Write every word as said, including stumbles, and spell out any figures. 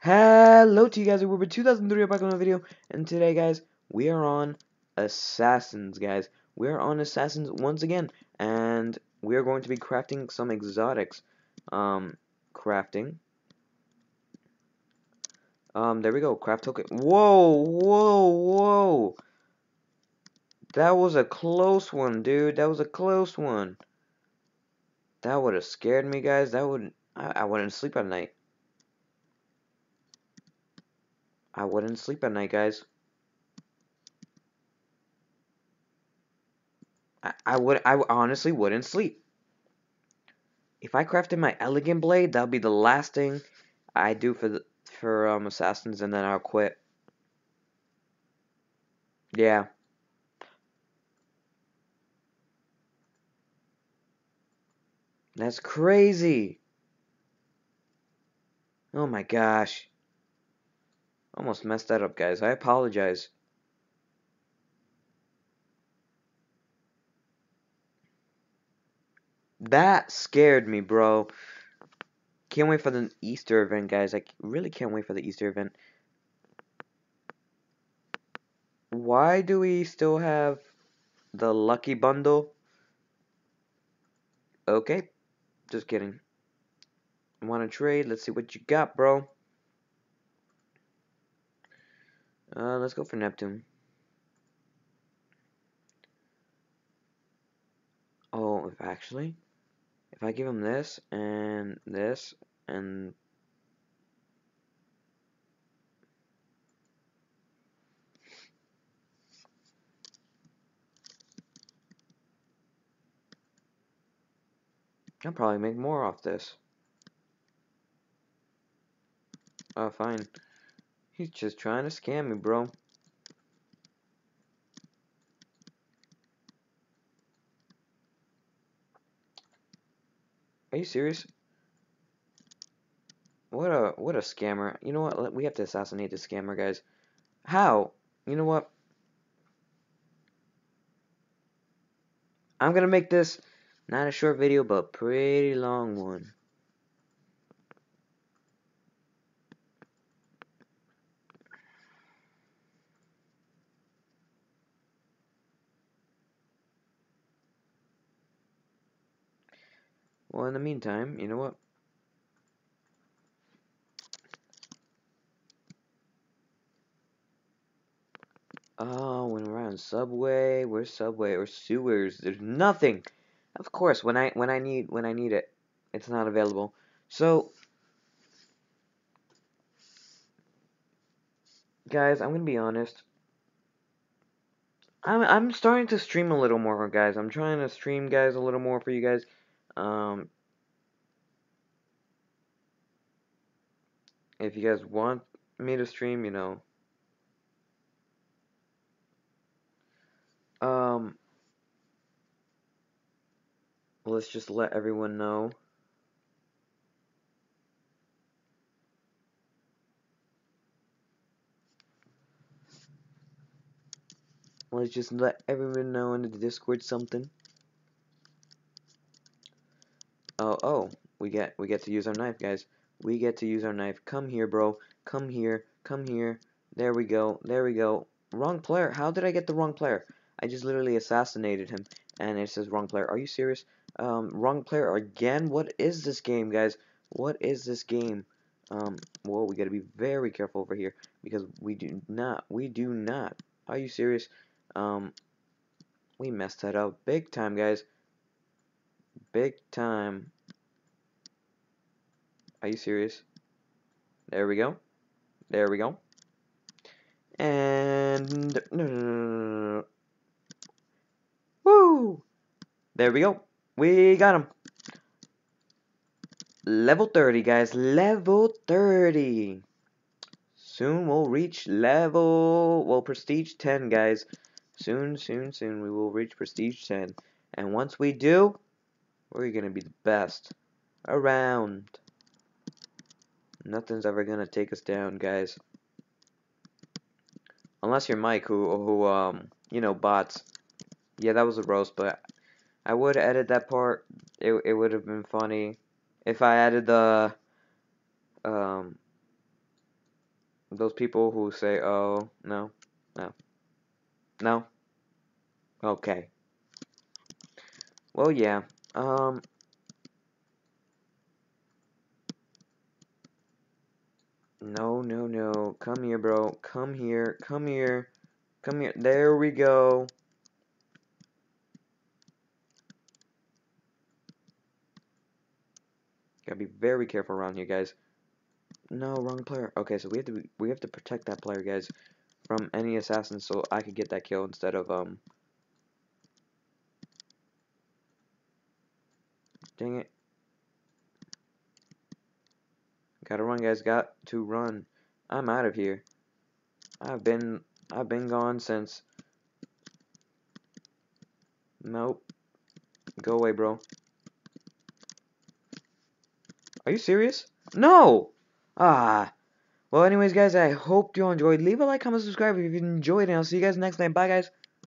Hello to you guys, we're WeirdBread two thousand three, back on another video, and today guys, we are on Assassins, guys. We are on Assassins once again, and we are going to be crafting some exotics. Um, crafting. Um, there we go, craft token. Whoa, whoa, whoa! That was a close one, dude, that was a close one. That would have scared me, guys, that would, I, I wouldn't sleep at night. I wouldn't sleep at night, guys. I, I would I honestly wouldn't sleep. If I crafted my Elegant Blade, that would be the last thing I do for the, for um Assassins, and then I'll quit. Yeah. That's crazy. Oh my gosh. Almost messed that up, guys. I apologize. That scared me, bro. Can't wait for the Easter event, guys. I really can't wait for the Easter event. Why do we still have the lucky bundle? Okay. Just kidding. I want to trade. Let's see what you got, bro. Uh, let's go for Neptune. Oh, if actually, if I give him this, and this, and... I'll probably make more off this. Oh, fine. He's just trying to scam me, bro. Are you serious? What a what a scammer. You know what? We have to assassinate the scammer, guys. How? You know what? I'm gonna make this not a short video, but pretty long one. Well, in the meantime, you know what? Oh, when we're on Subway, where's Subway or sewers? There's nothing. Of course, when I when I need when I need it, it's not available. So, guys, I'm gonna be honest. I'm I'm starting to stream a little more, guys. I'm trying to stream, guys, a little more for you guys. Um, if you guys want me to stream, you know, um, let's just let everyone know. Let's just let everyone know in the Discord something. Oh, oh, we get we get to use our knife, guys. We get to use our knife. Come here, bro. Come here. Come here. There we go. There we go. Wrong player. How did I get the wrong player? I just literally assassinated him, and it says wrong player. Are you serious? Um, wrong player again? What is this game, guys? What is this game? Um, whoa, we gotta be very careful over here, because we do not. We do not. Are you serious? Um, we messed that up big time, guys. Big time. Are you serious? There we go. There we go. And no, no, no, no, no. Woo! There we go. We got him. Level thirty, guys. Level thirty. Soon we'll reach level well prestige ten, guys. Soon, soon, soon we will reach prestige ten. And once we do, we're gonna be the best around. Nothing's ever gonna take us down, guys. Unless you're Mike, who who um you know bots. Yeah, that was a roast, but I would edit that part. It it would have been funny if I added the um those people who say, oh, no, no, no, okay. Well, yeah, um, no, no, no, come here, bro, come here, come here, come here, there we go. Gotta be very careful around here, guys. No, wrong player. Okay, so we have to we have to protect that player, guys, from any assassins, so I could get that kill instead of um. Dang it! Gotta run, guys. Got to run. I'm out of here. I've been I've been gone since. Nope. Go away, bro. Are you serious? No. Ah, well anyways guys, I hope you all enjoyed. Leave a like, comment, subscribe if you enjoyed, and I'll see you guys next time. Bye guys.